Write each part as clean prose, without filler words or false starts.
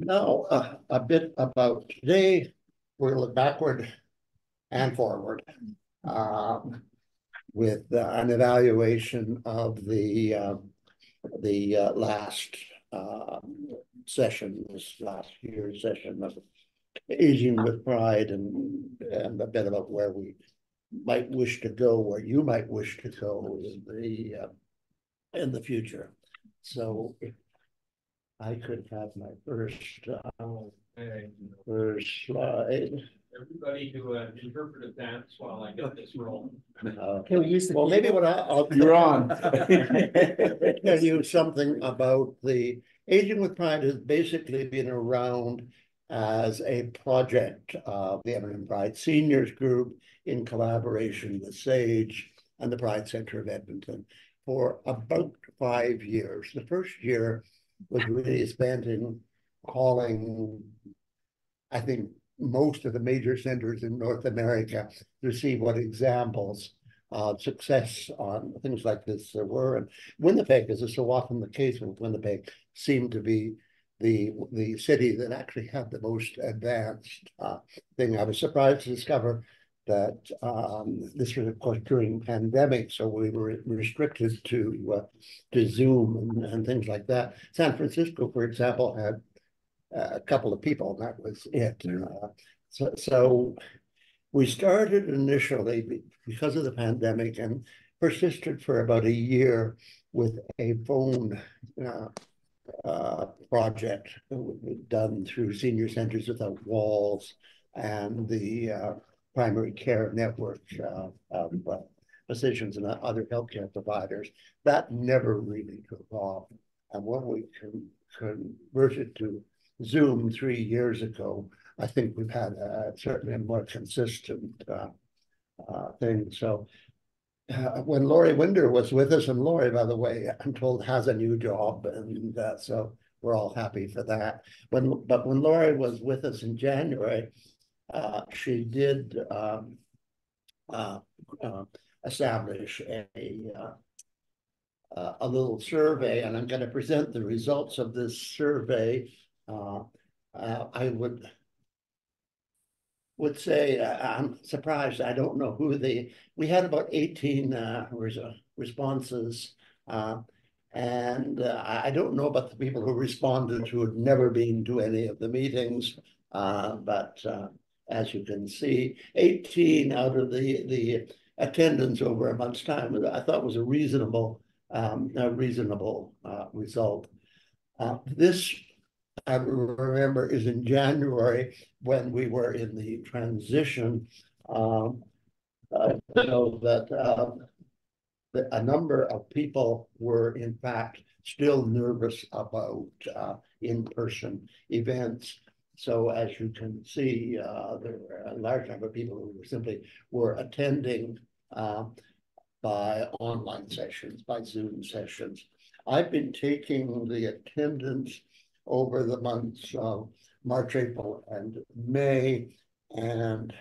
Now, a bit about today. We'll look backward and forward with an evaluation of the last session, this last year's session of Aging with Pride, and a bit about where we might wish to go, where you might wish to go in the future. So if I could have my first slide. Everybody do an interpretive dance while I get this roll. Can we use the well, maybe what I'll you're on. Tell you something about the Aging with Pride has basically been around as a project of the Edmonton Pride Seniors Group in collaboration with SAGE and the Pride Centre of Edmonton for about 5 years. The first year was really spent in calling, I think, most of the major centers in North America to see what examples of success on things like this there were. And Winnipeg, as is so often the case with Winnipeg, seemed to be the city that actually had the most advanced thing. I was surprised to discover that this was, of course, during the pandemic, so we were restricted to Zoom and things like that. San Francisco, for example, had a couple of people, and that was it. So we started initially because of the pandemic and persisted for about a year with a phone project done through Senior Centers Without Walls and the primary care network of physicians and other healthcare providers. That never really took off. And when we converted to Zoom 3 years ago, I think we've had a certainly a more consistent thing. So when Lori Winder was with us, and Lori, by the way, I'm told has a new job, and so we're all happy for that. But when Lori was with us in January, she did establish a little survey, and I'm going to present the results of this survey. I would say I'm surprised. I don't know who we had about 18 responses, and I don't know about the people who responded who had never been to any of the meetings. But as you can see, 18 out of the attendance over a month's time, I thought was a reasonable result. This, I remember, is in January when we were in the transition, so that a number of people were in fact still nervous about in-person events. So as you can see, there were a large number of people who were simply attending by online sessions, by Zoom sessions. I've been taking the attendance over the months of March, April, and May, and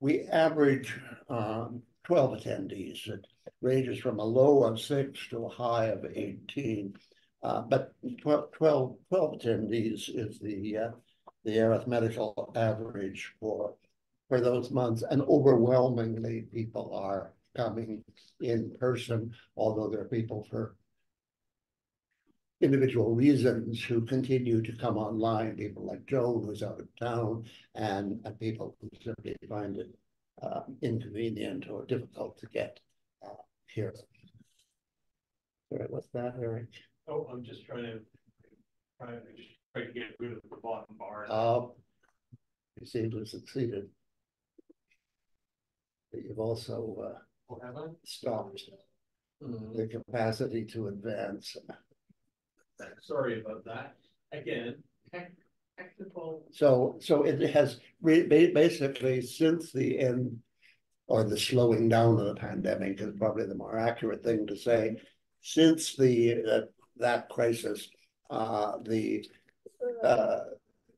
we average 12 attendees. It ranges from a low of 6 to a high of 18, but 12 attendees is the arithmetical average for those months, and overwhelmingly people are coming in person, although there are people for individual reasons who continue to come online, people like Joan, who's out of town, and people who simply find it inconvenient or difficult to get here. Sorry, what's that, Eric? Oh, I'm just trying to get rid of the bottom bar. You seem to have succeeded. But you've also stopped the capacity to advance. Sorry about that. Again, technical. So it has basically, since the end, or the slowing down of the pandemic is probably the more accurate thing to say. Since that crisis, the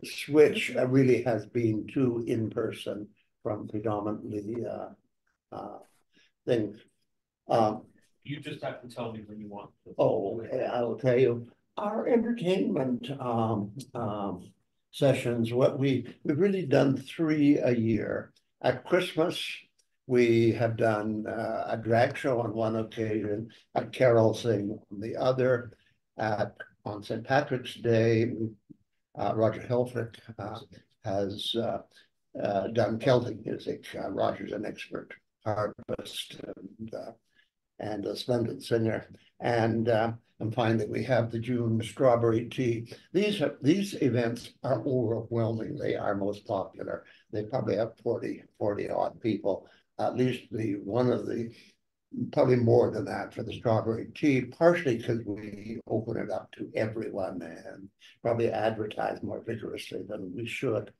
switch really has been to in-person from predominantly things. You just have to tell me when you want. Oh, okay, I'll tell you. our entertainment sessions, what we've really done 3 a year. At Christmas, we have done a drag show on one occasion, a carol sing on the other. On St. Patrick's Day, Roger Helfrich has done Celtic music. Roger's an expert harpist and a splendid singer. And I'm finding that we have the June strawberry tea. These events are overwhelming. They are most popular. They probably have 40-odd people, at least probably more than that for the strawberry tea, partially because we open it up to everyone and probably advertise more vigorously than we should.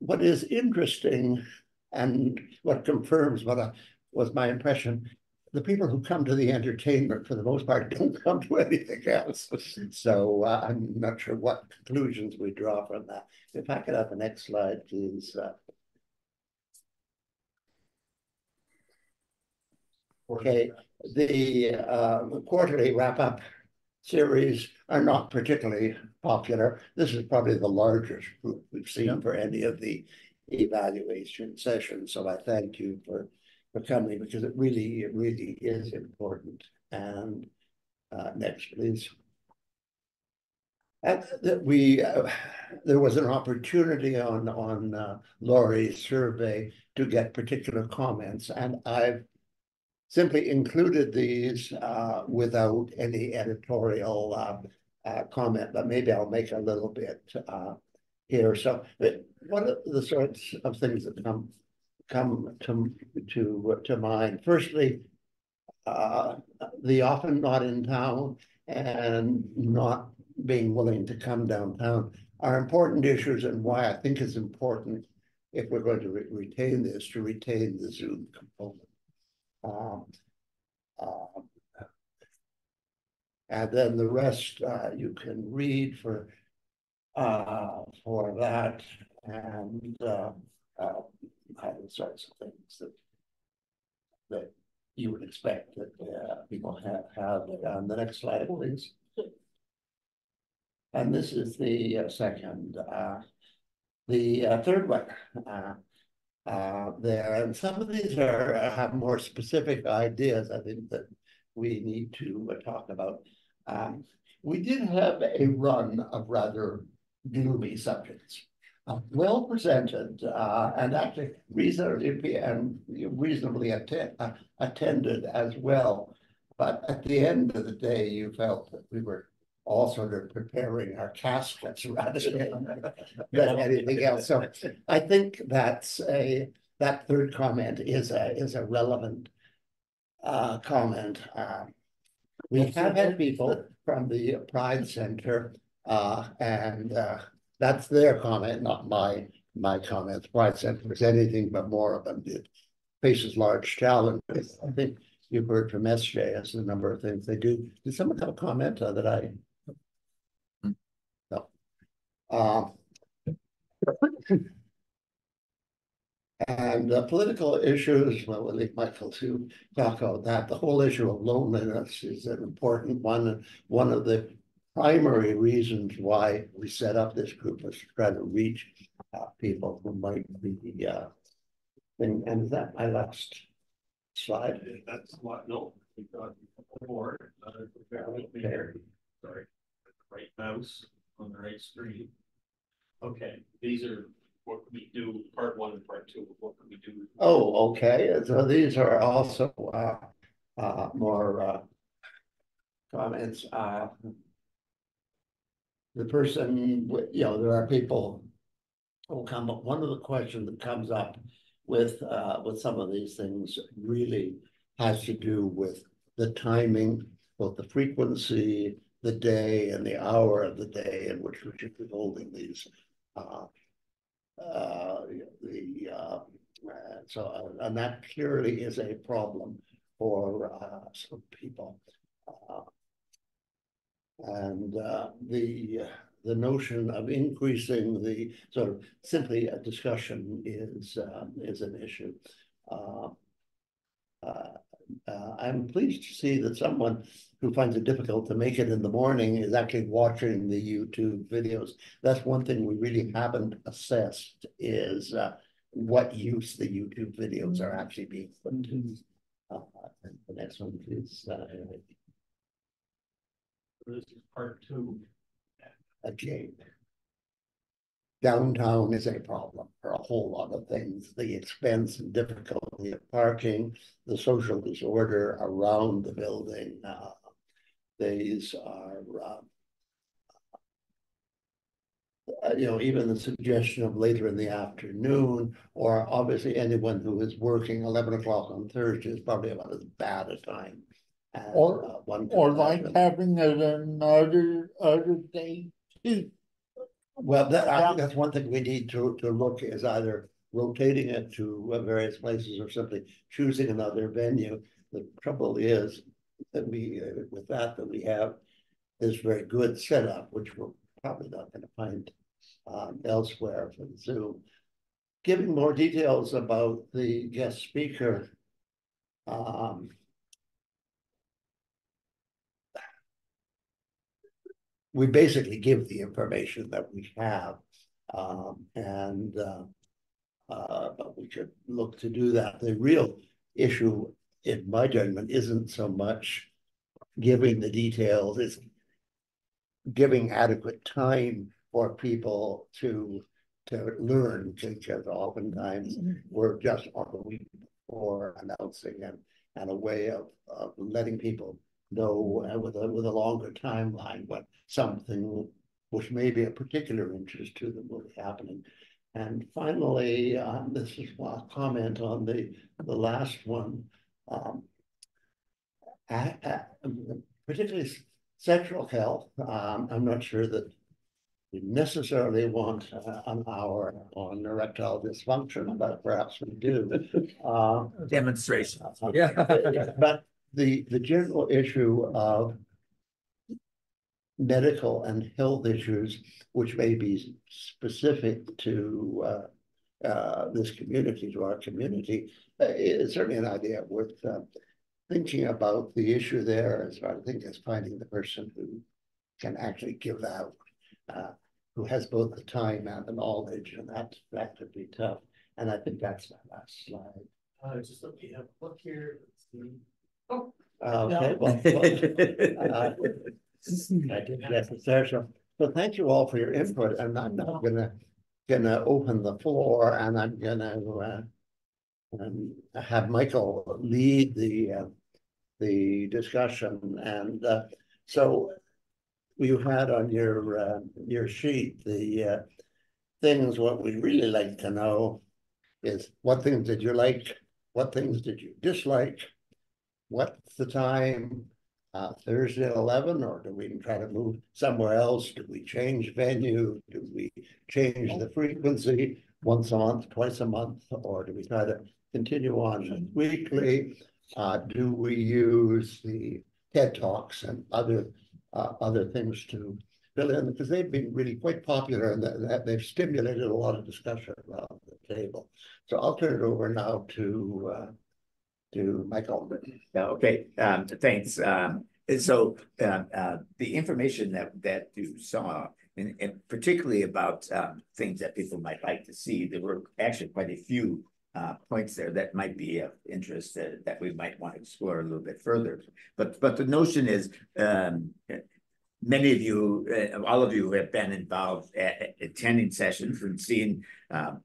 What is interesting and what confirms what was my impression, the people who come to the entertainment for the most part don't come to anything else. So I'm not sure what conclusions we draw from that. If I could have the next slide, please. Okay, the quarterly wrap-up series are not particularly popular. This is probably the largest group we've seen for any of the evaluation sessions. So I thank you for coming, because it really is important. And next, please. There was an opportunity on Lori's survey to get particular comments, and I've simply included these without any editorial comment, but maybe I'll make a little bit here. So what are the sorts of things that come to mind? Firstly, the often not in town and not being willing to come downtown are important issues, and why I think it's important, if we're going to retain this, to retain the Zoom component. And then the rest you can read for that, and the sorts of things that you would expect that people have on the next slide, please. And this is the second, the third one. There, and some of these have more specific ideas, I think, that we need to talk about. We did have a run of rather gloomy subjects, well presented, and actually reasonably attended as well. But at the end of the day, you felt that we were all sort of preparing our caskets rather than anything else. So I think that third comment is a relevant comment. We have had people from the Pride Center, and that's their comment, not my comments. Pride Center was anything but moribund. It faces large challenges. I think you've heard from SJ as a number of things they do. Did someone have a comment on that? And political issues, well, we'll leave Michael to talk about that. The whole issue of loneliness is an important one. One of the primary reasons why we set up this group was to try to reach people who might be, and is that my last slide? That's a lot. No, we've got more. Sorry, right mouse on the right screen. Okay, these are what we do, part one and part two of what we do. Oh, okay. So these are also more comments. The person, there are people who come up. One of the questions that comes up with some of these things really has to do with the timing, both the frequency, the day, and the hour of the day in which we should be holding these. And that clearly is a problem for some people. The notion of increasing the sort of simply a discussion is an issue. I'm pleased to see that someone who finds it difficult to make it in the morning is actually watching the YouTube videos. That's one thing we really haven't assessed is what use the YouTube videos are actually being put to. The next one, please. This is part 2. Jane. Downtown is a problem for a whole lot of things. The expense and difficulty of parking, the social disorder around the building. These are, you know, even the suggestion of later in the afternoon, or obviously anyone who is working 11 o'clock on Thursday is probably about as bad a time. As, or like having it another day too. Well, I think that's one thing we need to look is either rotating it to various places or simply choosing another venue. The trouble is that we have this very good setup, which we're probably not going to find elsewhere for the Zoom. Giving more details about the guest speaker. We basically give the information that we have, but we should look to do that. The real issue, in my judgment, isn't so much giving the details, it's giving adequate time for people to learn, because oftentimes we're just on the week before announcing and a way of letting people know with a longer timeline what something which may be of particular interest to them will be happening. And finally, this is a comment on the last one, particularly sexual health. I'm not sure that we necessarily want an hour on erectile dysfunction, but perhaps we do. Demonstration. Yeah. But the general issue of medical and health issues, which may be specific to this community, to our community, is certainly an idea worth thinking about. The issue there is, I think, is finding the person who can actually give out, who has both the time and the knowledge, and that could be tough. And I think that's my last slide. Just let me have a look here. Let's see. Oh, okay. Well, I did that for Sarah. So thank you all for your input, and I'm now gonna open the floor, and I'm gonna have Michael lead the discussion. And so you had on your sheet the things. What we really like to know is what things did you like, what things did you dislike. What's the time? Thursday at 11, or do we try to move somewhere else? Do we change venue? Do we change the frequency once a month, twice a month, or do we try to continue on weekly? Do we use the TED Talks and other things to fill in? Because they've been really quite popular, and they've stimulated a lot of discussion around the table. So I'll turn it over now to Michael. Okay, thanks. So the information that you saw, and particularly about things that people might like to see, there were actually quite a few points there that might be of interest that we might want to explore a little bit further. But the notion is, many of you, all of you have been involved at attending sessions and seeing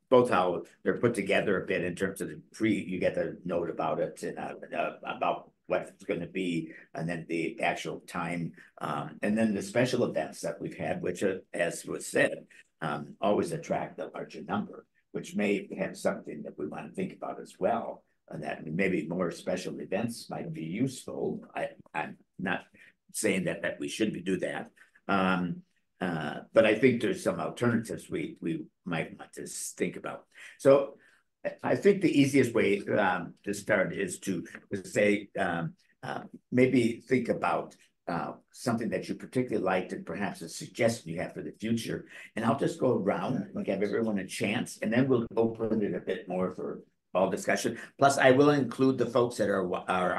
both how they're put together a bit in terms of the you get the note about it and about what it's going to be, and then the actual time, and then the special events that we've had, which, as was said, always attract a larger number, which may have something that we want to think about as well, and that maybe more special events might be useful. I'm not saying that we should do that. But I think there's some alternatives we might want to think about. So I think the easiest way to start is to say, maybe think about something that you particularly liked and perhaps a suggestion you have for the future. And I'll just go around and give everyone a chance, and then we'll open it a bit more for all discussion. Plus, I will include the folks that are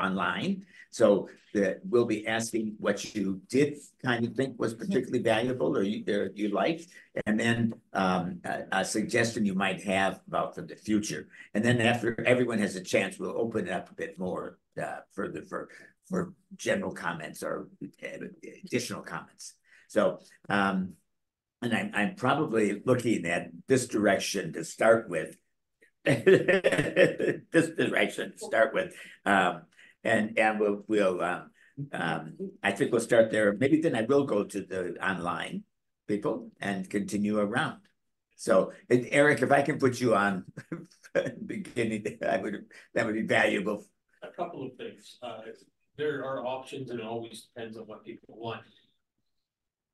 online. So that we'll be asking what you did kind of think was particularly valuable or you liked, and then a suggestion you might have about for the future. And then after everyone has a chance, we'll open it up a bit more further for general comments or additional comments. So, and I'm probably looking at this direction to start with. And we'll I think we'll start there. Maybe then I will go to the online people and continue around. So Eric, if I can put you on beginning, that would be valuable. A couple of things. There are options, and it always depends on what people want.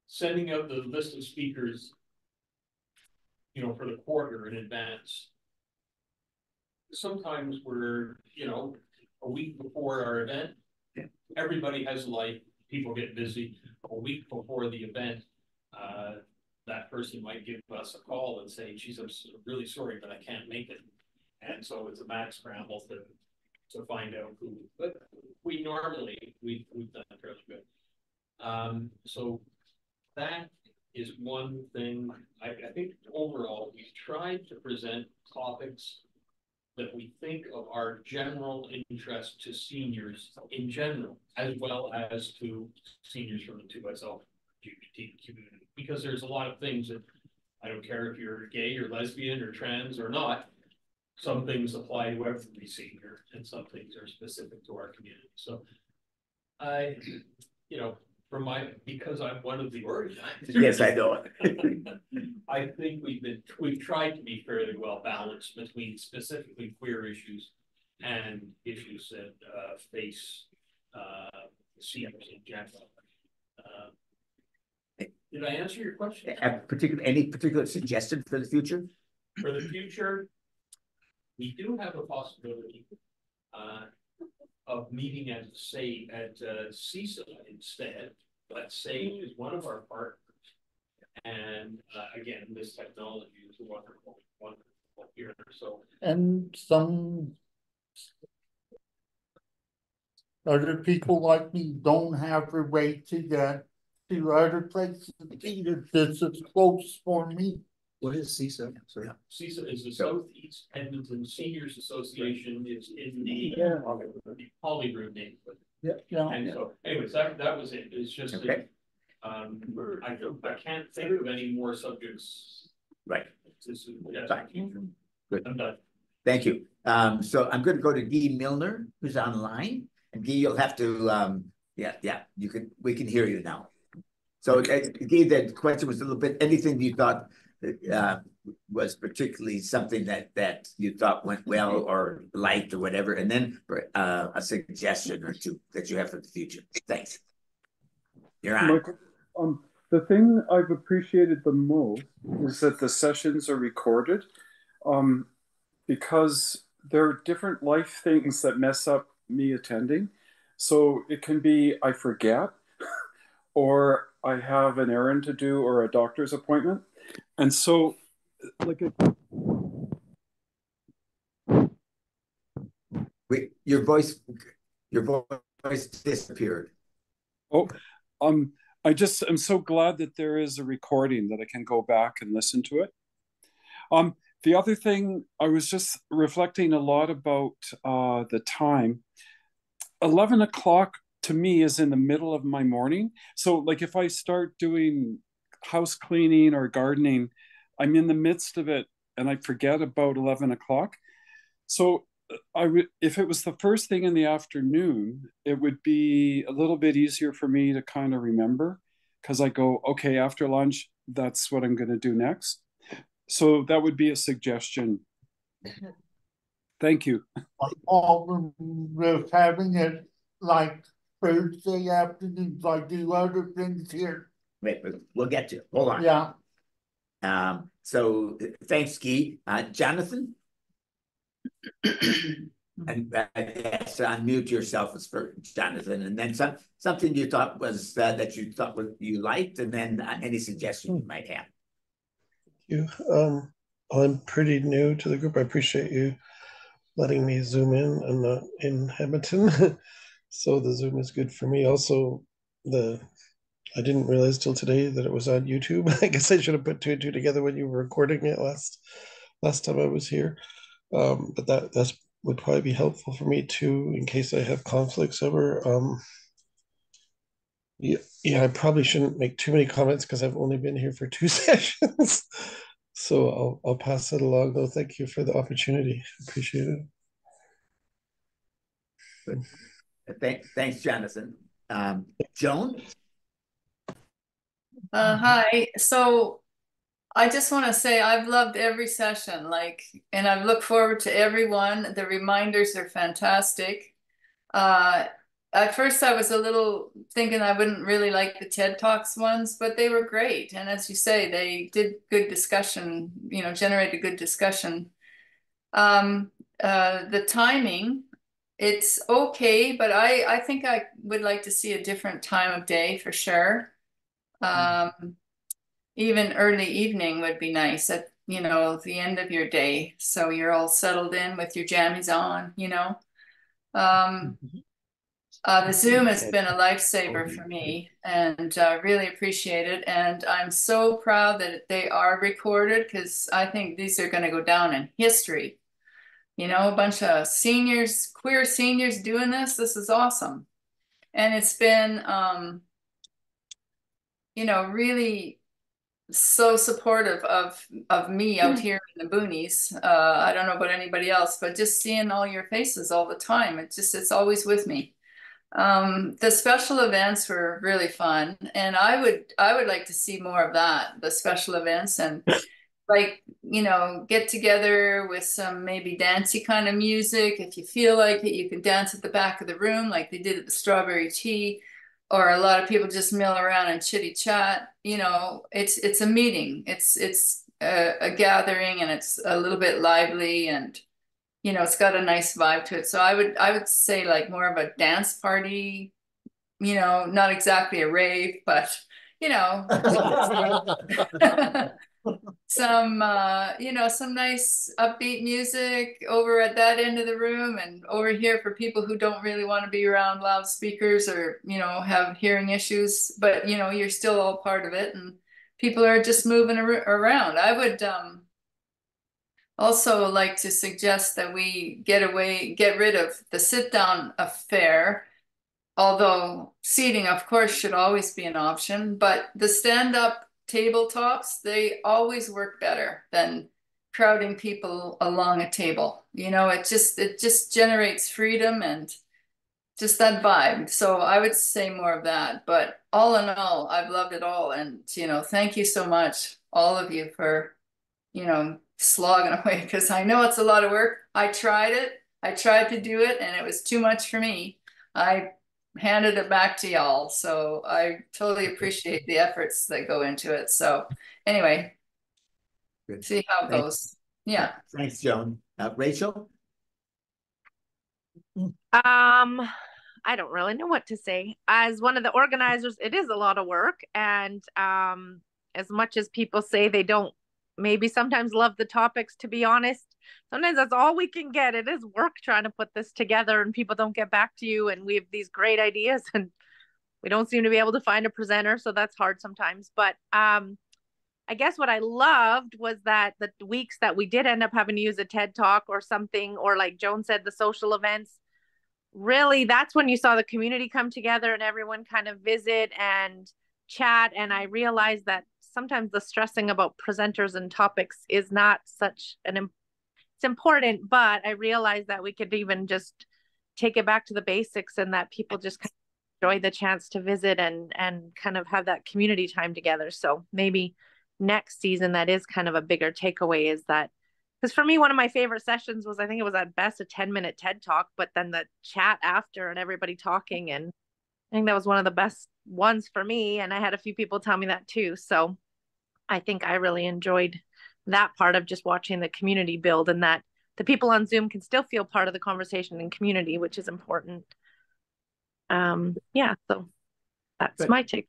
Sending out the list of speakers, you know, for the quarter in advance. Sometimes we're, you know, a week before our event, everybody has life, people get busy. A week before the event, that person might give us a call and say, geez, I'm really sorry, but I can't make it. And so it's a mad scramble to find out who, but we normally, we've done fairly good. So that is one thing. I think overall, we've tried to present topics that we think of our general interest to seniors in general, as well as to seniors from the 2SLGBTQ community, because there's a lot of things that, I don't care if you're gay or lesbian or trans or not, some things apply to every senior and some things are specific to our community. So I, you know, because I'm one of the organizers. Yes, I know. I think we've tried to be fairly well balanced between specifically queer issues and issues that face seniors in general. Did I answer your question? Any particular suggestion for the future? For the future, we do have a possibility of meeting at CISA instead, but SAGE is one of our partners. And again, this technology is wonderful, wonderful here. So, and some other people like me don't have a way to get to other places either. This is close for me. What is CISA? Sorry. CISA is the South East Edmonton Seniors Association. It's in the Hollywood neighborhood. Yeah. And so, anyways, that was it. It's just okay. I can't think of any more subjects. Right. This is, good. I'm done. Thank you. So I'm going to go to Guy Milner, who's online, and Guy, you'll have to. We can hear you now. So Guy, the question was a little bit anything you thought. Was particularly something that you thought went well or liked or whatever, and then a suggestion or two that you have for the future. Thanks. You're on. The thing I've appreciated the most is that the sessions are recorded, because there are different life things that mess up me attending. So it can be I forget, or I have an errand to do, or a doctor's appointment. And so, like, wait, your voice disappeared. Oh, I just am so glad that there is a recording that I can go back and listen to it. The other thing, I was just reflecting a lot about the time. 11 o'clock to me is in the middle of my morning. So, like, if I start doing house cleaning or gardening, I'm in the midst of it and I forget about 11 o'clock. So if it was the first thing in the afternoon, it would be a little bit easier for me to kind of remember, because I go, okay, after lunch, that's what I'm going to do next. So that would be a suggestion. Thank you. All of having it like Thursday afternoons, I do other things here. Wait, we'll get to it. Hold on. Yeah. So thanks, Guy. Jonathan? And yes, unmute yourself as for Jonathan. And then something you thought was you liked, and then any suggestion you might have. Thank you. Well, I'm pretty new to the group. I appreciate you letting me zoom in. I'm not in Edmonton, so the Zoom is good for me. Also, I didn't realize till today that it was on YouTube. I guess I should have put two and two together when you were recording it last time I was here. But that would probably be helpful for me too, in case I have conflicts ever. Yeah, I probably shouldn't make too many comments because I've only been here for 2 sessions. So I'll pass it along though. Thank you for the opportunity. Appreciate it. Good. Thanks, Jonathan. Joan? Hi. So I just want to say I've loved every session, and I've looked forward to everyone. The reminders are fantastic. At first I was a little thinking I wouldn't really like the TED Talks ones, but they were great. And as you say, they did good discussion, generated good discussion. The timing, it's okay, but I think I would like to see a different time of day for sure. Even early evening would be nice at, the end of your day. So you're all settled in with your jammies on, the Zoom has been a lifesaver for me, and I really appreciate it. And I'm so proud that they are recorded, because I think these are going to go down in history. A bunch of seniors, queer seniors doing this. This is awesome. And it's been, really so supportive of me out here in the boonies. I don't know about anybody else, but just seeing all your faces all the time, it's always with me. The special events were really fun, and I would like to see more of that, the special events, and get together with some maybe dancey kind of music. If you feel like it, you can dance at the back of the room like they did at the Strawberry Tea, or a lot of people just mill around and chitty chat. It's a meeting, it's a gathering, and it's a little bit lively, and it's got a nice vibe to it. So I would say more of a dance party, not exactly a rave, but, some, some nice upbeat music over at that end of the room, and over here for people who don't really want to be around loudspeakers or, have hearing issues, but, you're still all part of it, and people are just moving around. I would, also like to suggest that we get rid of the sit-down affair, although seating, of course, should always be an option, but the stand-up tabletops, they always work better than crowding people along a table. It just generates freedom and just that vibe. So I would say more of that, but all in all, I've loved it all. And, thank you so much, all of you, for, slogging away, because I know it's a lot of work. I tried to do it, and it was too much for me. I handed it back to y'all, so I totally appreciate the efforts that go into it. So anyway, good. See how it goes. Yeah, thanks, Joan. Rachel? I don't really know what to say. As one of the organizers, it is a lot of work, and as much as people say they don't maybe sometimes love the topics, to be honest, sometimes that's all we can get. It is work trying to put this together, and people don't get back to you, and we have these great ideas and we don't seem to be able to find a presenter, so that's hard sometimes. But I guess what I loved was that the weeks that we did end up having to use a TED Talk or something, or like Joan said, the social events, really that's when you saw the community come together and everyone kind of visit and chat. And I realized that sometimes the stressing about presenters and topics is not such an, it's important, but I realized that we could even just take it back to the basics, and that people just kind of enjoy the chance to visit and kind of have that community time together. So maybe next season, that is kind of a bigger takeaway, is that, because for me, one of my favorite sessions was, I think it was at best a 10-minute TED Talk, but then the chat after and everybody talking, and I think that was one of the best ones for me. And I had a few people tell me that too. So I think I really enjoyed that part of just watching the community build, and that the people on Zoom can still feel part of the conversation and community, which is important. Yeah, so that's my take.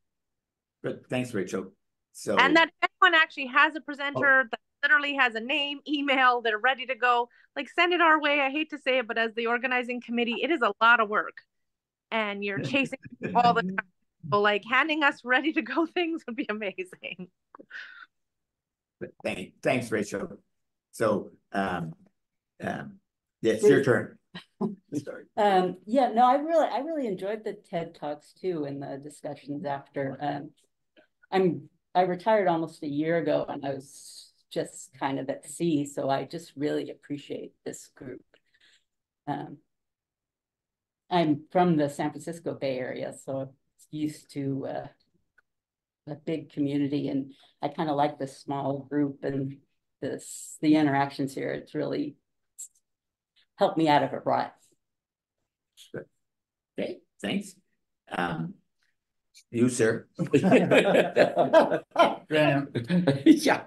Good. Thanks, Rachel. So, and that if anyone actually has a presenter that literally has a name, email, they're ready to go. Like, send it our way. I hate to say it, but as the organizing committee, it is a lot of work, and you're chasing all the time. So like handing us ready to go things would be amazing. Thanks, Rachel. So it's your turn. Sorry. Yeah, no, I really enjoyed the TED Talks too, and the discussions after. I retired almost a year ago, and I was just kind of at sea, so I just really appreciate this group. I'm from the San Francisco Bay Area, so I'm used to a big community, and I kind of like this small group and the interactions here. It's really helped me out of a rut. Good. Okay, thanks. You, sir. Graham. Yeah.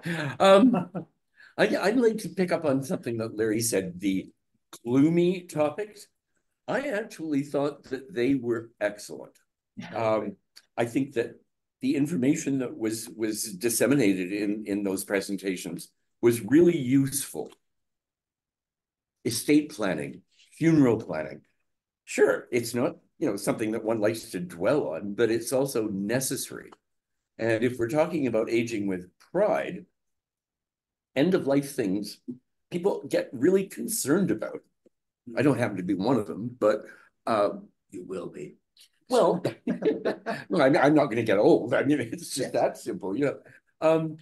I'd like to pick up on something that Larry said, the gloomy topics. I actually thought that they were excellent. I think that the information that was disseminated in those presentations was really useful. Estate planning, funeral planning. Sure, it's not, you know, something that one likes to dwell on, but it's also necessary. And if we're talking about aging with pride, end-of-life things people get really concerned about. I don't happen to be one of them, but you will be. Well, well, I'm not going to get old. I mean, it's just that simple, you know.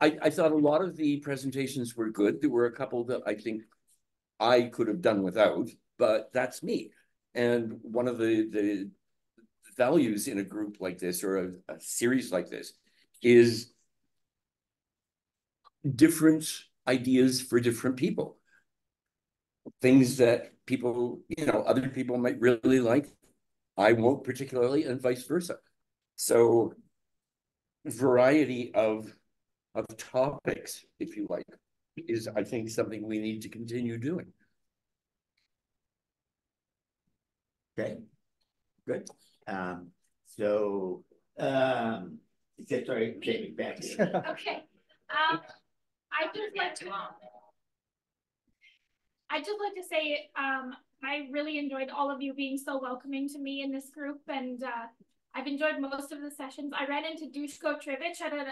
I thought a lot of the presentations were good. There were a couple that I think I could have done without, but that's me. And one of the values in a group like this, or a series like this, is different ideas for different people. Things that people, you know, other people might really like, I won't particularly, and vice versa. So variety of topics, if you like, is, I think, something we need to continue doing. Okay, good. Sorry, Jamie, back here. Okay, I'd just like to say I really enjoyed all of you being so welcoming to me in this group, and I've enjoyed most of the sessions. I ran into Dusko Trivich at an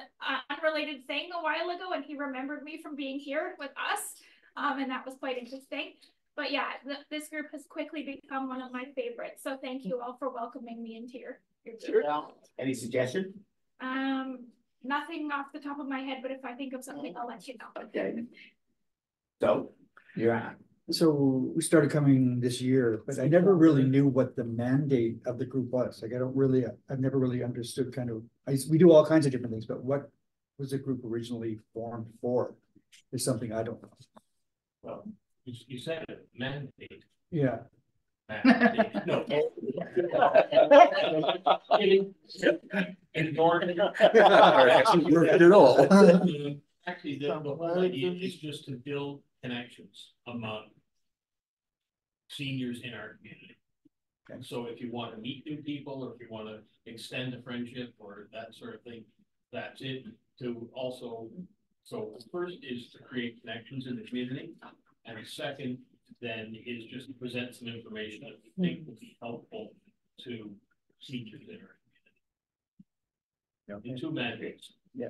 unrelated thing a while ago, and he remembered me from being here with us, and that was quite interesting. But yeah, this group has quickly become one of my favorites, so thank you all for welcoming me into your group. Sure. Any suggestions? Nothing off the top of my head, but if I think of something, I'll let you know. Okay. So, you're on. So we started coming this year, but I never really knew what the mandate of the group was. Like, I've never really understood kind of, we do all kinds of different things, but what was the group originally formed for is something I don't know. Well, you said it, mandate. Yeah. Mandate. No. Actually, the whole idea is just to build connections among seniors in our community. Okay. So if you want to meet new people, or if you want to extend a friendship or that sort of thing, that's it. To also, so first is to create connections in the community, and the second then is just to present some information that we think will be helpful to seniors in our community. Okay. The two mandates. Yeah.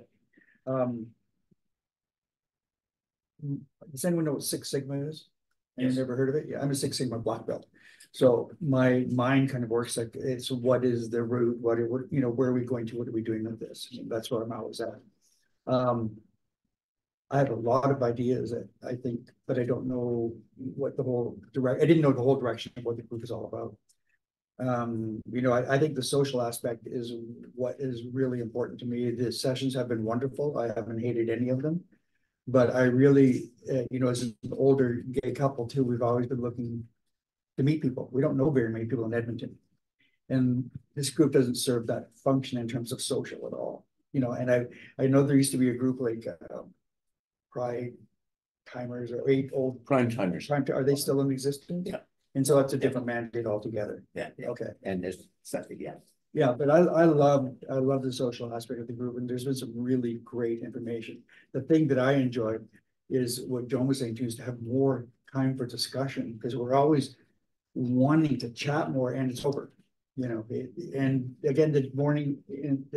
Does anyone know what Six Sigma is? Yes. I've never heard of it. Yeah, I'm a Six Sigma black belt, so my mind kind of works like it's what is the root? What you know? Where are we going to? What are we doing with this? And that's what I'm always at. I have a lot of ideas that I think, but I don't know what the whole direct. I didn't know the whole direction of what the group is all about. You know, I think the social aspect is what is really important to me. The sessions have been wonderful. I haven't hated any of them. But I really, you know, as an older gay couple too, we've always been looking to meet people. We don't know very many people in Edmonton. And this group doesn't serve that function in terms of social at all. You know, and I know there used to be a group like Pride Timers or Primetimers. Are they still in existence? Yeah. And so that's a different mandate altogether. Yeah. Okay. And there's something, yeah. Yeah, but I love the social aspect of the group, and there's been some really great information. The thing that I enjoyed is what Joan was saying too, is to have more time for discussion, because we're always wanting to chat more, and it's over, you know. And again, the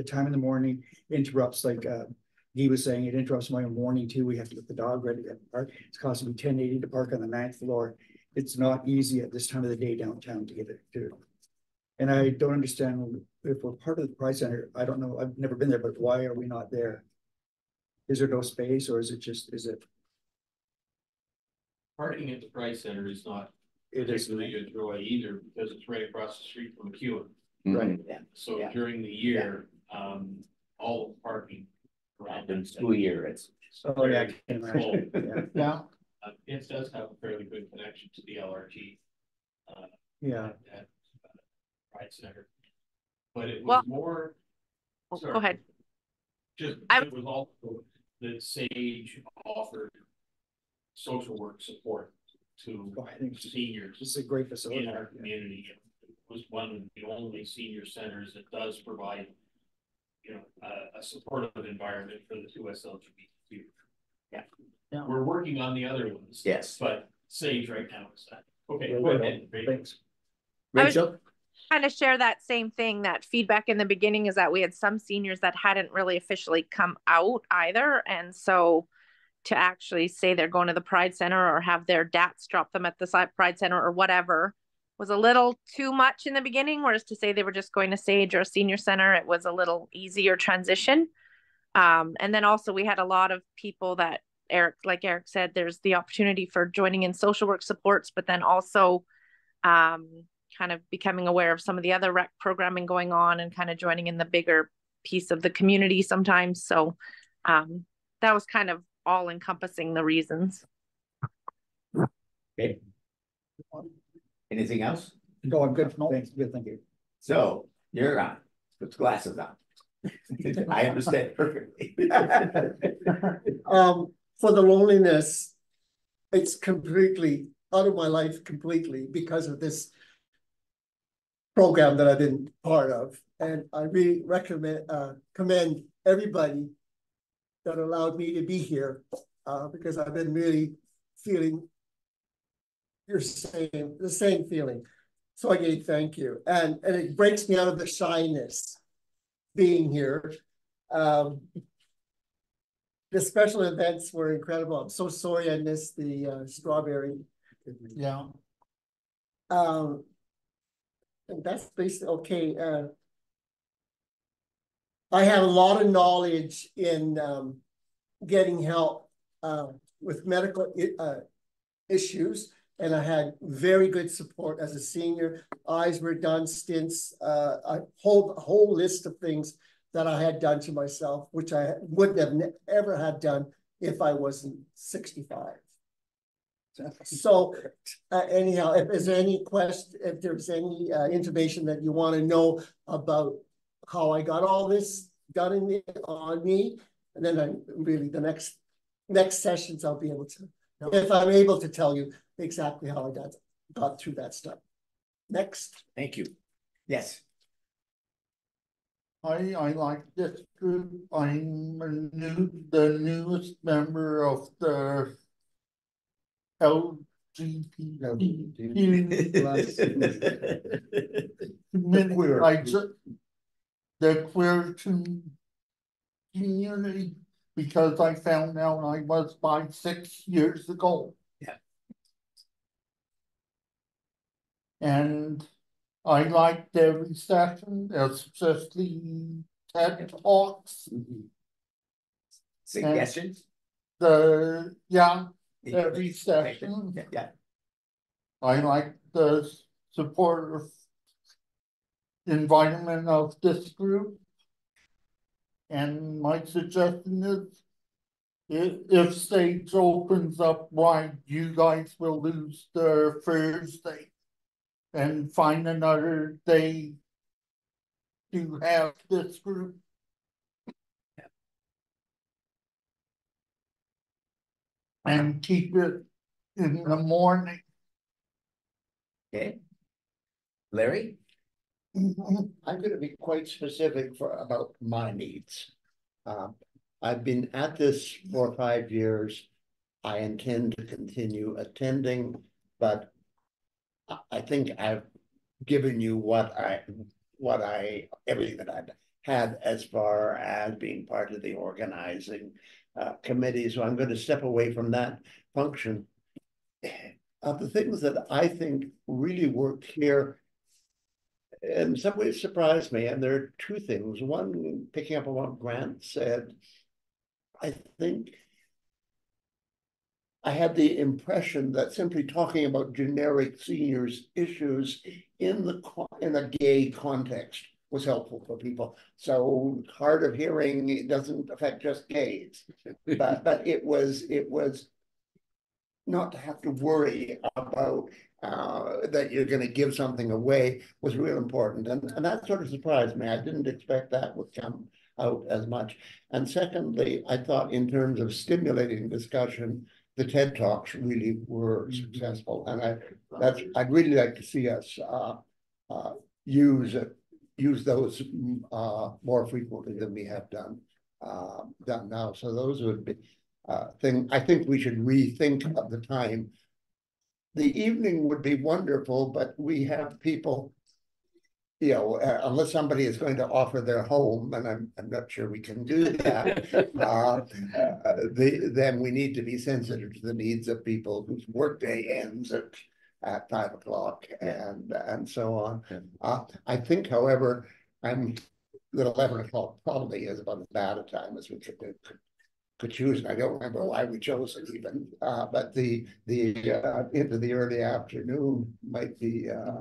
time in the morning interrupts, like he was saying, it interrupts my morning too. We have to get the dog ready at the park. It's costing me $10.80 to park on the 9th floor. It's not easy at this time of the day downtown to get it to. And I don't understand, if we're part of the Pride Center, I don't know, I've never been there, but why are we not there? Is there no space, or is it? Parking at the Pride Center is not particularly a joy either, because it's right across the street from MacEwan. Right. Yeah. So yeah, during the year, yeah, all of the parking around the school year, it does have a fairly good connection to the LRT. At Pride Center, but it was more. Oh, sorry, go ahead. It was also that SAGE offered social work support to seniors. This is a great facility in our community. Yeah. It was one of the only senior centers that does provide, you know, a supportive environment for the 2SLGBTQ. Yeah. Yeah, we're working on the other ones. Yes, but SAGE right now is that. Okay, go ahead. Thanks, Rachel. Kind of share that same thing, that feedback in the beginning is that we had some seniors that hadn't really officially come out either, and so to actually say they're going to the Pride Center or have their dats drop them at the Pride Center or whatever was a little too much in the beginning, whereas to say they were just going to SAGE or a senior center, it was a little easier transition. And then also we had a lot of people that Eric said, there's the opportunity for joining in social work supports, but then also kind of becoming aware of some of the other rec programming going on and kind of joining in the bigger piece of the community sometimes. So that was kind of all encompassing the reasons. Okay. Anything else? No, I'm good. No, thanks. Good, thank you. So you're on. Put glasses on. I understand perfectly. For the loneliness, it's completely out of my life completely because of this program that I've been part of, and I really commend everybody that allowed me to be here, because I've been really feeling the same feeling. So again, thank you, and it breaks me out of the shyness being here. The special events were incredible. I'm so sorry I missed the strawberry. Yeah. And that's basically okay. I have a lot of knowledge in getting help with medical issues, and I had very good support as a senior. Eyes were done, stints, a whole list of things that I had done to myself, which I wouldn't have ever had done if I wasn't 65. So anyhow, if there's any information that you want to know about how I got all this done on me, and then the next sessions I'll be able to, if I'm able to tell you exactly how I got through that stuff. Next. Thank you. Yes. I like this group. I'm the newest member of the LGBTQ. The queer community, because I found out I was bi 6 years ago. Yeah. And I liked every session, especially TED Talks. Mm-hmm. Suggestions? Every session. Yeah. I like the supportive environment of this group. And my suggestion is, if SAGE opens up wide, you guys will lose their Thursday and find another day to have this group. And keep it in the morning. Okay. Larry? I'm going to be quite specific about my needs. I've been at this for 5 years. I intend to continue attending, but I think I've given you everything that I've had as far as being part of the organizing committee. So I'm going to step away from that function. Of the things that I think really worked here, in some ways surprised me, and there are two things. One, picking up on what Grant said, I think I had the impression that simply talking about generic seniors issues in a gay context was helpful for people. So hard of hearing, it doesn't affect just gays, but it was not to have to worry about that you're going to give something away was real important. And that sort of surprised me. I didn't expect that would come out as much. And secondly, I thought in terms of stimulating discussion, the TED Talks really were successful. And I'd really like to see us use those more frequently than we have done now. So those would be things. I think we should rethink of the time. The evening would be wonderful, but we have people, unless somebody is going to offer their home, and I'm not sure we can do that, then we need to be sensitive to the needs of people whose workday ends at 5 o'clock and so on. I think, however, that 11 o'clock probably is about as bad a time as we could choose, and I don't remember why we chose it even, but the into the early afternoon might be a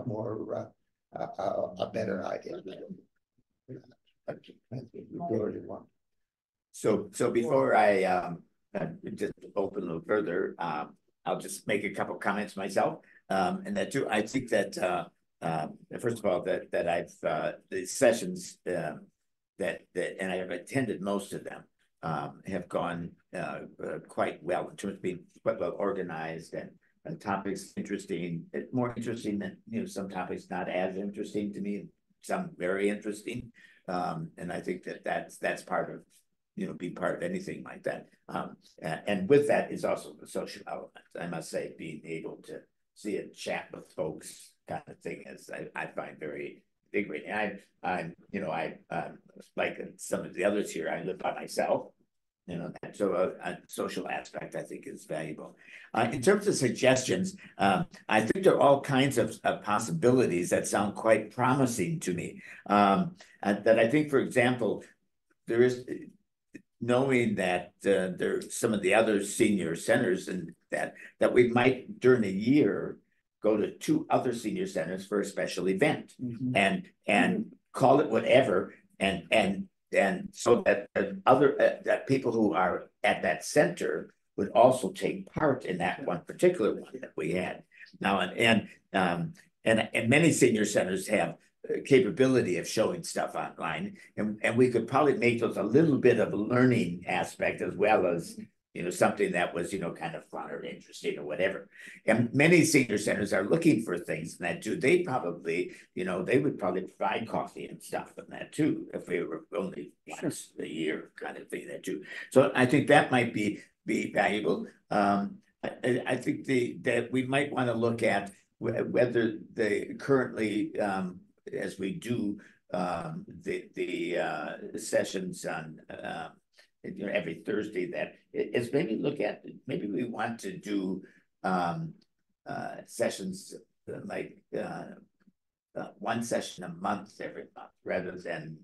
better idea. So before I just open a little further, I'll just make a couple comments myself, and that too. I think that first of all that I've the sessions that and I have attended most of them. Have gone quite well in terms of being quite well organized and topics interesting, more interesting than, some topics not as interesting to me, some very interesting. And I think that's part of, being part of anything like that. And with that is also the social element. I must say, being able to see and chat with folks kind of thing is, I find very invigorating. And I'm like some of the others here, I live by myself, and so a social aspect I think is valuable. In terms of suggestions, I think there are all kinds of possibilities that sound quite promising to me. That I think, for example, there is knowing that there are some of the other senior centers and that we might during a year go to 2 other senior centers for a special event, and call it whatever, and so that other that people who are at that center would also take part in that one particular one that we had now, and many senior centers have capability of showing stuff online, and we could probably make those a little bit of a learning aspect as well as. Something that was, kind of fun or interesting or whatever. And many senior centers are looking for things in that too. They probably, they would probably provide coffee and stuff in that too, if they were only once a year kind of thing that too. So I think that might be valuable. I think that we might want to look at whether they currently, as we do the sessions on, every Thursday, that is maybe look at, maybe we want to do sessions like one session a month every month rather than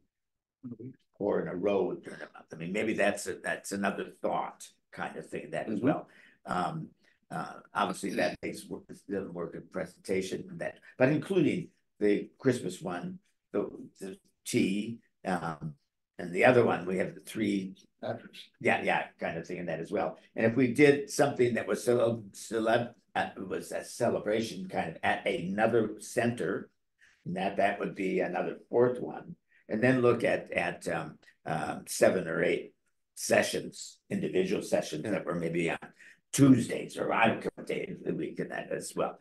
4 in a row during a month. I mean, maybe that's another thought kind of thing that as well. Obviously, that takes work and presentation and that, but including the Christmas one, the tea, and the other one, we have the 3, kind of thing in that as well. And if we did something that was was a celebration kind of at another center, that would be another 4th one. And then look at 7 or 8 sessions, individual sessions that were maybe on Tuesdays or I don't care what day of the week in that as well.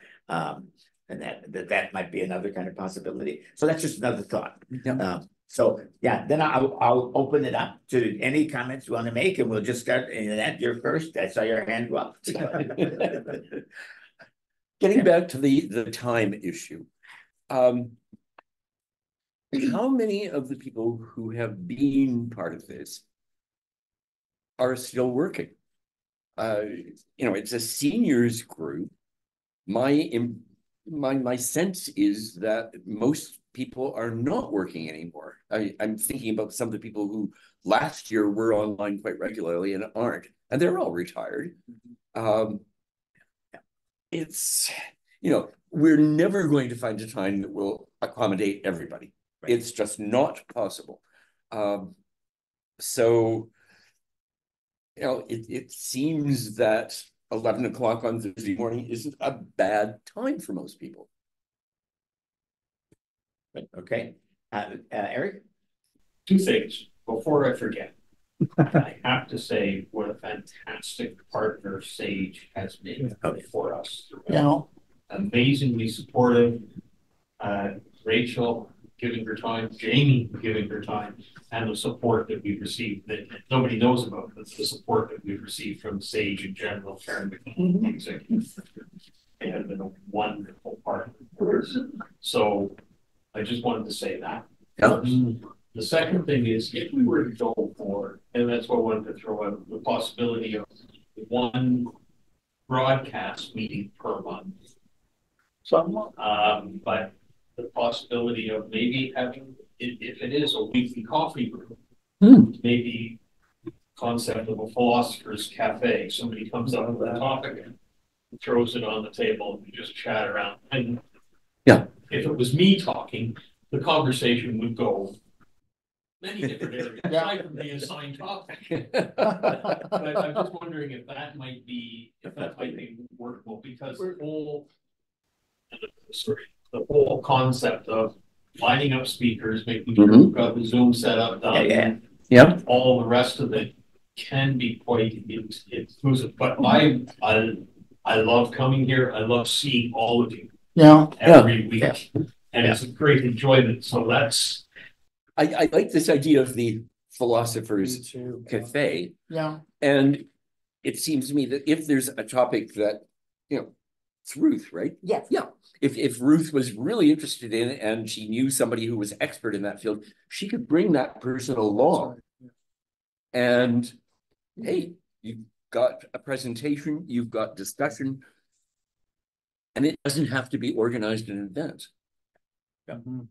and that might be another kind of possibility. So that's just another thought. Yep. So yeah, then I'll open it up to any comments you want to make, and we'll just start. Annette, you're first. I saw your hand go up. Getting back to the time issue, how many of the people who have been part of this are still working? It's a seniors group. My sense is that most people are not working anymore. I'm thinking about some of the people who last year were online quite regularly and aren't, and they're all retired. It's, we're never going to find a time that will accommodate everybody. Right. It's just not possible. It seems that 11 o'clock on Thursday morning isn't a bad time for most people. Okay. Eric? Two things before I forget. I have to say what a fantastic partner SAGE has been for us. Amazingly supportive. Rachel giving her time, Jamie giving her time, and the support that we've received that nobody knows about. That's the support that we've received from SAGE in general, Karen McKeon, the executive. They have been a wonderful partner for us. So I just wanted to say that. Yep. The second thing is, if we were to go forward, and that's what I wanted to throw out, the possibility of one broadcast meeting per month. Somewhat. But the possibility of maybe having, if it is a weekly coffee group, maybe concept of a philosopher's cafe. Somebody comes up with a topic and throws it on the table and we just chat around. And if it was me talking, the conversation would go many different areas, aside from the assigned topic. But I'm just wondering if that might be, workable, because the whole concept of lining up speakers, making sure we've got the Zoom set up done, and all the rest of it can be quite exclusive. But I love coming here. I love seeing all of you. Every week. And it's a great enjoyment. So that's... I like this idea of the philosopher's cafe. And it seems to me that if there's a topic that, it's Ruth, right? Yes. Yeah. If Ruth was really interested in it and she knew somebody who was expert in that field, she could bring that person along. And hey, you've got a presentation, you've got discussion, and it doesn't have to be organized in advance. And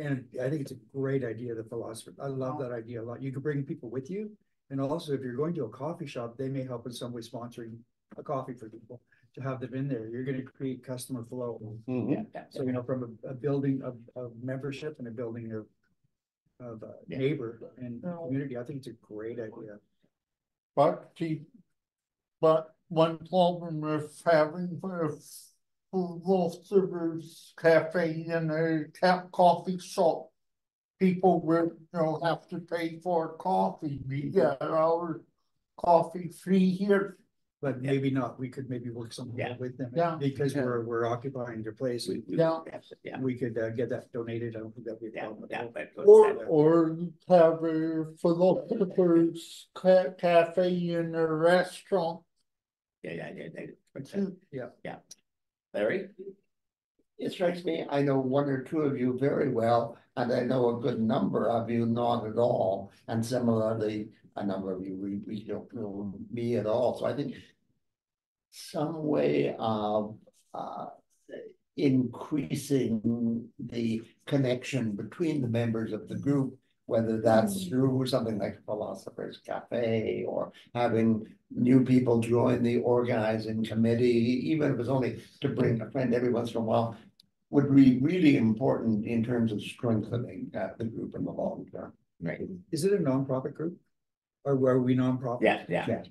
I think it's a great idea, the philosopher. I love that idea a lot. You can bring people with you. And also, if you're going to a coffee shop, they may help in some way sponsoring a coffee for people to have them in there. You're going to create customer flow. So, from a building of membership and a building of neighbor and community, I think it's a great idea. But one problem we're having with philosopher's cafe and a coffee shop, people will have to pay for coffee. We get our coffee free here, but maybe not. We could maybe work something with them because we're occupying their place. We could get that donated. I don't think that'd be a problem. Or have a philosopher's cafe in a restaurant. Larry? It strikes me, I know one or two of you very well, and I know a good number of you not at all. And similarly, a number of you we don't know me at all. So I think some way of increasing the connection between the members of the group, whether that's through something like Philosopher's Cafe or having new people join the organizing committee, even if it was only to bring a friend every once in a while, would be really important in terms of strengthening the group in the long term. Right. Is it a nonprofit group? Or are we nonprofit? Yeah.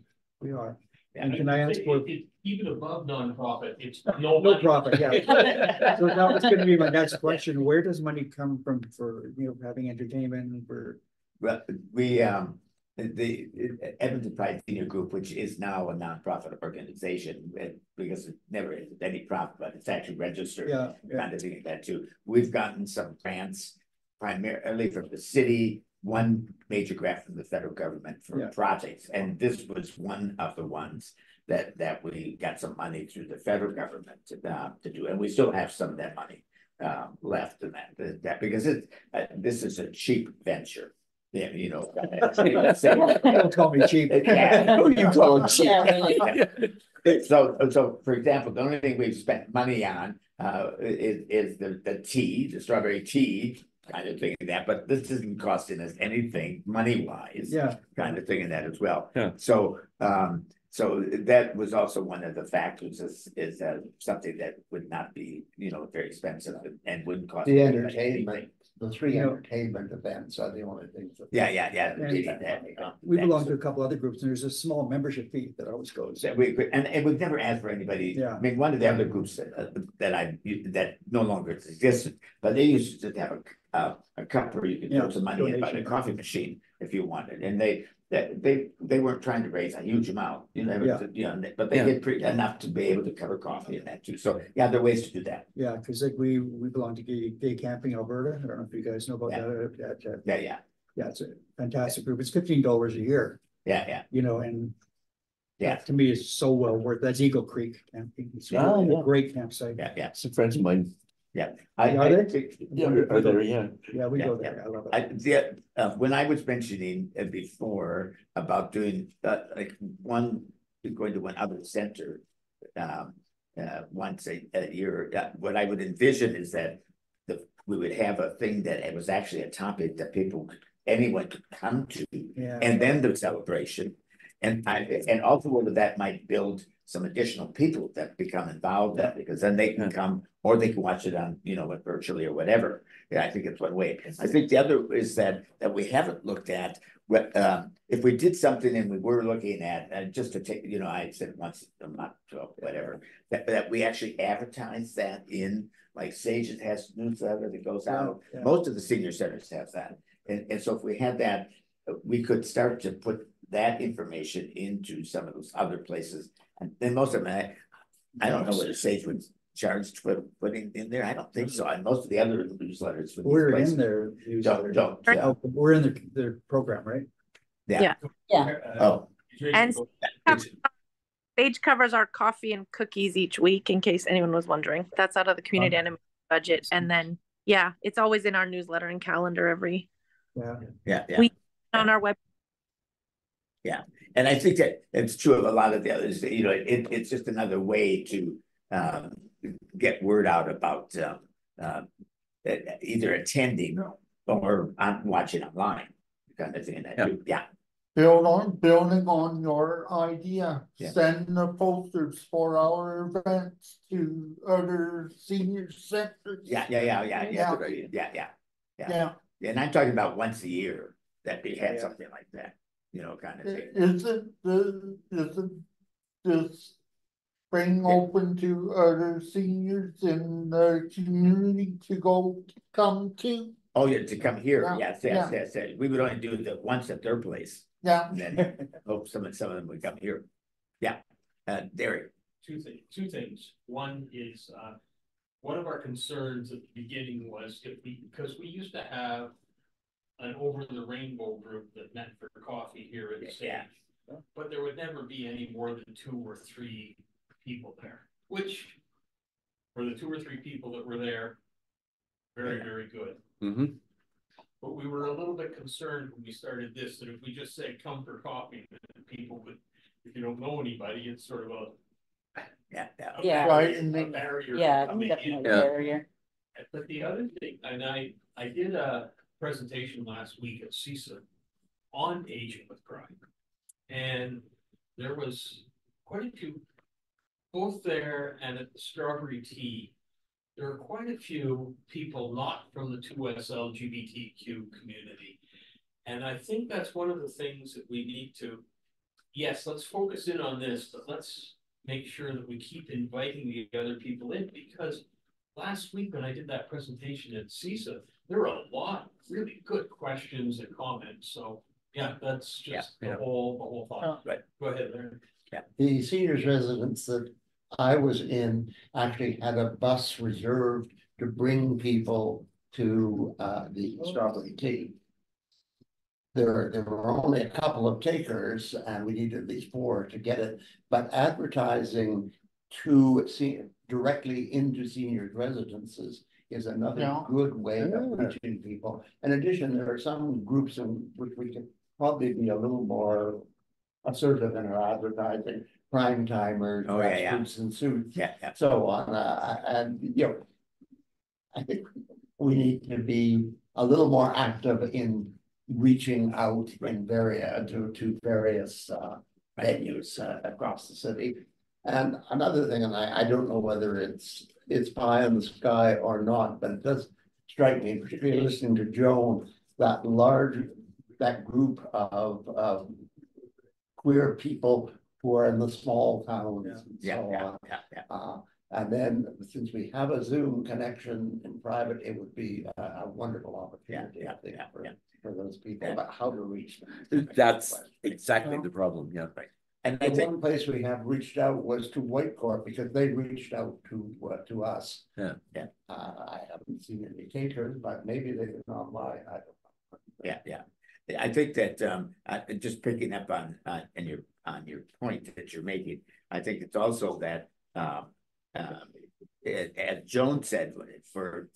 We are. And can I ask for even above nonprofit? It's no profit. So now it's going to be my next question: where does money come from for having entertainment? Well, we the Edmonton Pride Senior Group, which is now a nonprofit organization, because it never is any profit, but it's actually registered. Yeah, yeah. Kind of thing like that too. We've gotten some grants, primarily from the city, one major grant from the federal government for projects, and this was one of the ones that we got some money through the federal government to do, and we still have some of that money left in that because it this is a cheap venture. Yeah, you know, don't call me cheap. Yeah, who you call cheap? Yeah. So for example, the only thing we've spent money on is the tea, the strawberry tea kind of thing of that. But this isn't costing us anything money wise. Yeah, kind of thing in that as well. Yeah. So so that was also one of the factors is something that would not be, you know, very expensive and wouldn't cost the entertainment. The three entertainment events are the only things. We belong to a couple other groups, and there's a small membership fee that always goes. Yeah, and we've never asked for anybody. Yeah. I mean, one of the other groups that no longer exists, but they used to have a cup where you could throw some money in by the coffee machine if you wanted, and they weren't trying to raise a huge amount, you know, but they did enough to be able to cover coffee and that too. So yeah, there are ways to do that. Yeah, because like we belong to Gay Camping Alberta. I don't know if you guys know about that. Yeah, it's a fantastic group. It's $15 a year. Yeah. You know, and that to me is so well worth. That's Eagle Creek camping. It's really a great campsite. Yeah. Some friends of mine. Yeah, we go there. I love it. When I was mentioning before about doing going to one other center once a year, what I would envision is that we would have a thing that it was actually a topic that anyone could come to, and then the celebration, and also whether that might build some additional people that become involved in, because then they can come or they can watch it on, you know, virtually or whatever. Yeah, I think it's one way. I think the other is that we haven't looked at what, if we did something and we were looking at just to take, you know, I said once a month, whatever, that we actually advertise that in, like SAGE has newsletter that goes out. Yeah. Most of the senior centers have that. And so if we had that, we could start to put that information into some of those other places. And most of them, I don't know what SAGE would charge for putting in there. I don't think so. And most of the other newsletters, we're in their newsletter. We're in their program, right? Yeah. And SAGE covers our coffee and cookies each week, in case anyone was wondering. That's out of the community animation budget. And then, it's always in our newsletter and calendar every week on our website. Yeah, and I think that it's true of a lot of the others. You know, it's just another way to get word out about either attending or watching online, kind of thing. Building on your idea, send the posters for our events to other senior centers. Yeah. And I'm talking about once a year that they had something like that. You know, kind of thing. Isn't this spring open to other seniors in the community to come to? Oh, yeah, to come here. Yes. We would only do it once at their place. Yeah. And then hope some of them would come here. Yeah. Derek. Two things. One is one of our concerns at the beginning was because we used to have an over the rainbow group that met for coffee here at SAGE, but there would never be any more than 2 or 3 people there, which for the 2 or 3 people that were there, very good. Mm-hmm. But we were a little bit concerned when we started this that if we just said come for coffee, people would, if you don't know anybody, it's sort of a barrier. But the other thing, and I did a presentation last week at CISA on Aging with Pride, and there was quite a few, both there and at the strawberry tea, there were quite a few people not from the 2SLGBTQ community. And I think that's one of the things that we need to, let's focus in on this, but let's make sure that we keep inviting the other people in, because last week when I did that presentation at CISA, there are a lot of really good questions and comments. So Yeah, that's just the whole thought. Oh. Right. Go ahead, Larry. Yeah. The seniors residence that I was in actually had a bus reserved to bring people to the strawberry tea. There were only a couple of takers, and we needed at least 4 to get it. But advertising to directly into seniors residences is another good way of reaching people. In addition, there are some groups in which we can probably be a little more assertive in our advertising. Primetimers, suits and suits, so on. And you know, I think we need to be a little more active in reaching out in various venues across the city. And another thing, and I don't know whether it's pie in the sky or not, but it does strike me, particularly listening to Joan, that group of queer people who are in the small towns and so on. And then since we have a Zoom connection in private, it would be a wonderful opportunity, I think, for those people about how to reach them. That's exactly the problem. Yeah, right. And the one place we have reached out was to Whitecourt, because they reached out to us. Yeah, yeah. I haven't seen any takers, but maybe they did online. I don't know. Yeah, yeah. I think that just picking up on your point that you're making, I think it's also that as Joan said, for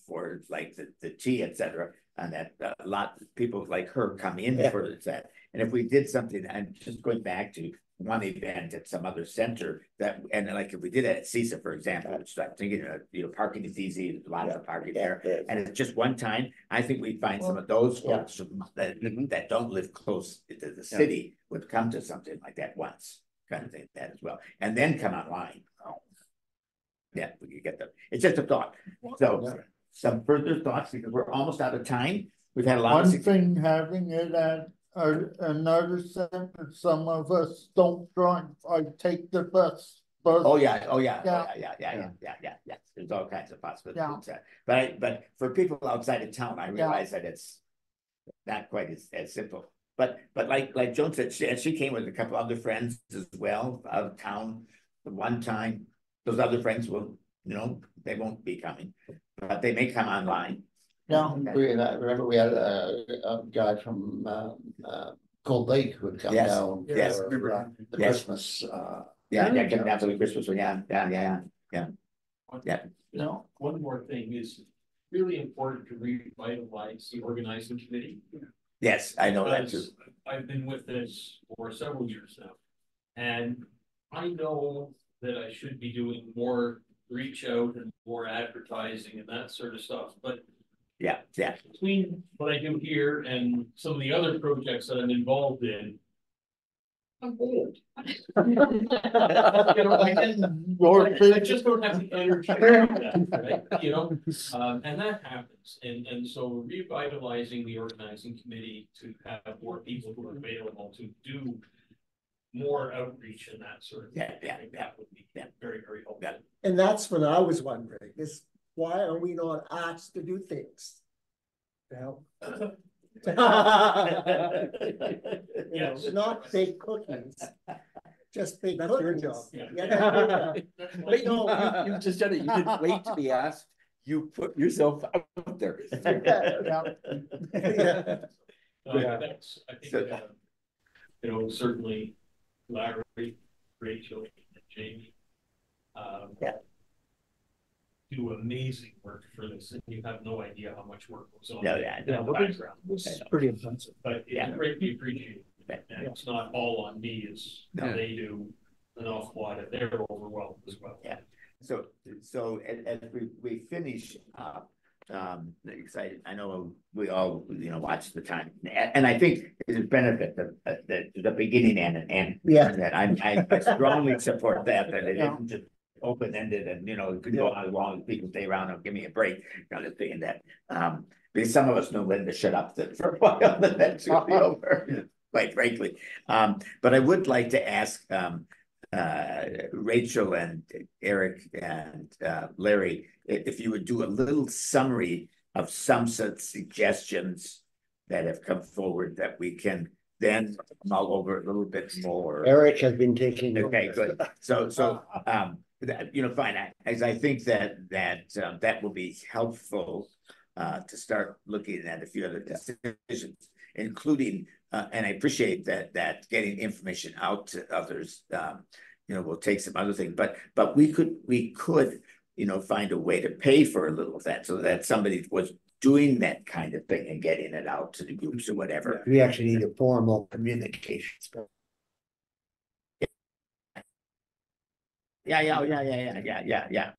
like the tea, etc., and that a lot of people like her come in for that. And if we did something, I'm just going back to one event at some other center that, and like if we did it at CISA, for example, which I'm thinking, you know, parking is easy, lots of parking there, and it's just one time. I think we find some of those folks that don't live close to the city would come to something like that once, kind of thing that as well, and then come online. Yeah, we could get them. It's just a thought. So some further thoughts, because we're almost out of time. We've had a lot of thing having it at another center, some of us don't drive. I take the bus. Oh yeah. There's all kinds of possibilities. Yeah. But for people outside of town, I realize that it's not quite as simple. But like Joan said, she came with a couple other friends as well out of town. One time, those other friends will, you know, they won't be coming, but they may come online. No, I remember we had a guy from Cold Lake who would come down for the Christmas. Came down for the Christmas one. Now, one more thing is really important to revitalize the organizing committee. Yes, I know that too. I've been with this for several years now, and I know that I should be doing more reach out and more advertising and that sort of stuff, but between what I do here and some of the other projects that I'm involved in, I'm old. I just don't have the energy to do that, right? You know, and that happens. And so revitalizing the organizing committee to have more people who are available to do more outreach and that sort of thing. That would be very, very helpful. And that's what I was wondering is, why are we not asked to do things? Well, not big cookies. Just big cookies. Your job. Wait, no, you just done it. You didn't wait to be asked. You put yourself out there. That's, I think, you know, certainly Larry, Rachel, and Jamie. Do amazing work for this, and you have no idea how much work goes on. This is pretty intensive, but it's greatly appreciated. And it's not all on me; it's they do an awful lot, and they're overwhelmed as well. Yeah. So as we finish up, excited. I know we all watch the time, and I think it's a benefit the beginning and that I strongly support that it isn't just open-ended, and it could go on as long as people stay around and give me a break, kind of thing. That because some of us know when to shut up for a while, and that's going to be over, quite frankly. But I would like to ask Rachel and Eric and Larry if you would do a little summary of some suggestions that have come forward that we can then I'm all over a little bit more. Eric has been taking over. Okay, good. So you know, fine. I think that will be helpful to start looking at a few other decisions, including, and I appreciate that getting information out to others, you know, will take some other things, but we could, you know, find a way to pay for a little of that so that somebody was doing that kind of thing and getting it out to the groups or whatever. We actually need a formal communication. Yeah.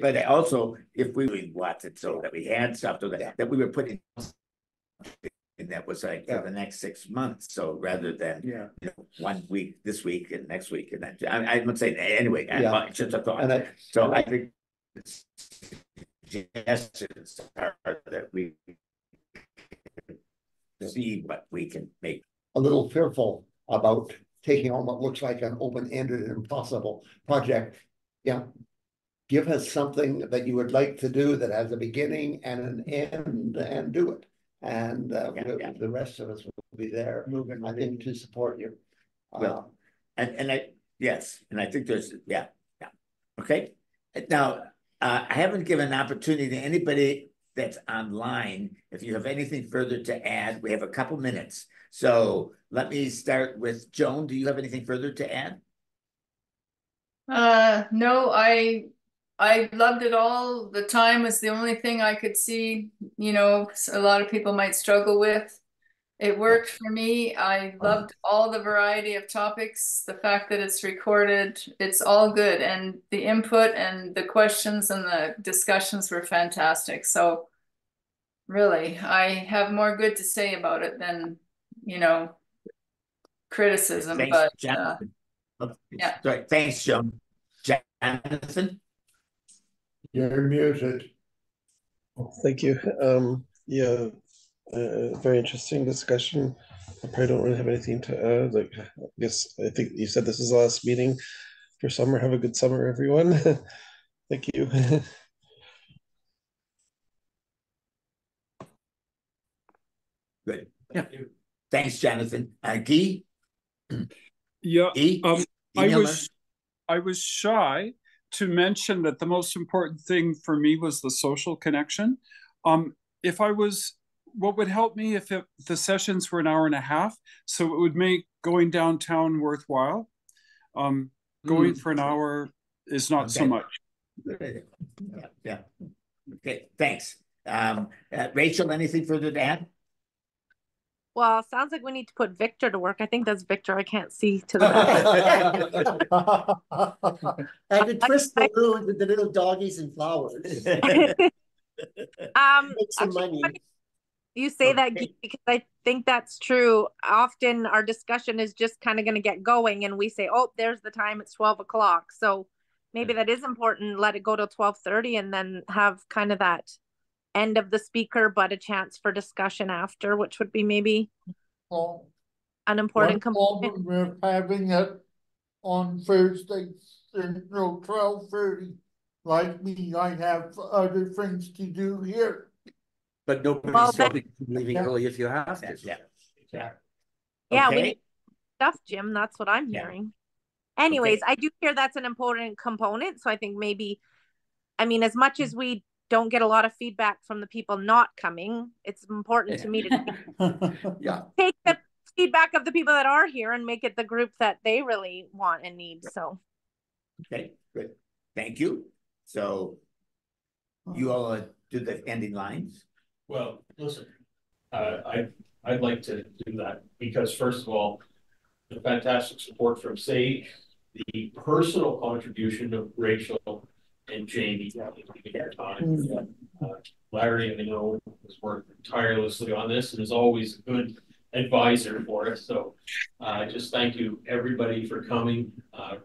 But also, if we really wanted so that we had stuff so that we were putting in that was like for the next 6 months. So rather than you know, 1 week this week and next week and that, I would say anyway. It's just a thought. So I think suggestions are that we see what we can make. A little fearful about taking on what looks like an open-ended and impossible project. Yeah. Give us something that you would like to do that has a beginning and an end, and do it. And the rest of us will be there moving, I think, to support you. Well, and I think there's, okay. Now, I haven't given an opportunity to anybody that's online. If you have anything further to add, we have a couple minutes. So let me start with Joan. Do you have anything further to add? No, I loved it all. The time was the only thing I could see, you know, a lot of people might struggle with. It worked for me. I loved all the variety of topics, the fact that it's recorded, it's all good. And the input and the questions and the discussions were fantastic. So really, I have more good to say about it than, you know, criticism. Thanks, but sorry. Thanks, John. Jonathan? You're muted. Thank you. Very interesting discussion. I probably don't really have anything to add. I think you said this is the last meeting for summer. Have a good summer, everyone. Thank you. Good. Yeah. Thanks, Jonathan. Guy? Yeah. I was shy to mention that the most important thing for me was the social connection. What would help me if the sessions were an hour and a half, so it would make going downtown worthwhile. Going for an hour is not so much. Yeah. Okay, thanks. Rachel, anything further to add? Well, it sounds like we need to put Victor to work. I think that's Victor. I can't see to the and to twist the little doggies and flowers. Make some money. You say that because I think that's true. Often our discussion is just kind of going to get going and we say, oh, there's the time. It's 12 o'clock. So maybe that is important. Let it go to 12:30 and then have kind of that end of the speaker, but a chance for discussion after, which would be maybe an important component. We're having it on Thursday, 12:30. Like me, I have other things to do here. But nobody's leaving early if you have to. Yeah, we need stuff, Jim. That's what I'm hearing. Anyways, I do hear that's an important component. So I think maybe, I mean, as much as we don't get a lot of feedback from the people not coming, it's important to me to take the feedback of the people that are here and make it the group that they really want and need. So. Okay, good. Thank you. So you all do the ending lines. Well, listen, I'd like to do that because, first of all, the fantastic support from SAGE, the personal contribution of Rachel and Jamie, Larry and Minogue has worked tirelessly on this and is always a good advisor for us. So just thank you, everybody, for coming.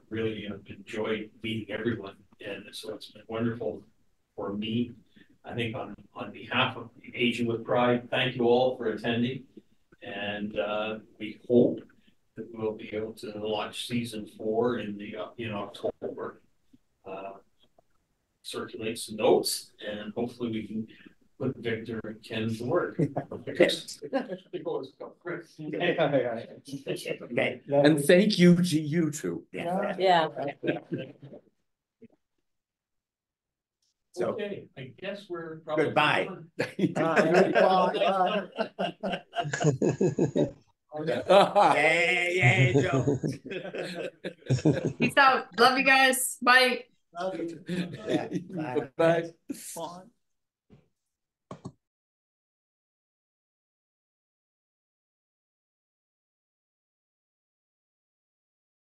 Really enjoyed meeting everyone. And so it's been wonderful for me. I think on behalf of Aging with Pride, thank you all for attending. And we hope that we'll be able to launch season 4 in October. Circulate some notes and hopefully we can put Victor and Ken to work. Okay. And thank you to you two. Yeah. Yeah. So, okay, I guess we're probably goodbye. Yay, yay, Joe. Peace out. Love you guys. Bye. Love you. Bye. Bye. Bye. Bye.